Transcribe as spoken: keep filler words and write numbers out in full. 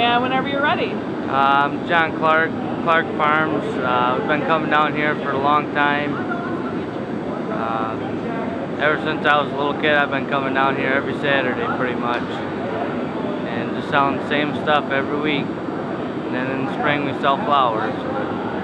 and whenever you're ready. Um, John Clark, Clark Farms. Uh, we've been coming down here for a long time. Um, ever since I was a little kid, I've been coming down here every Saturday pretty much, and just selling the same stuff every week. And then in the spring we sell flowers.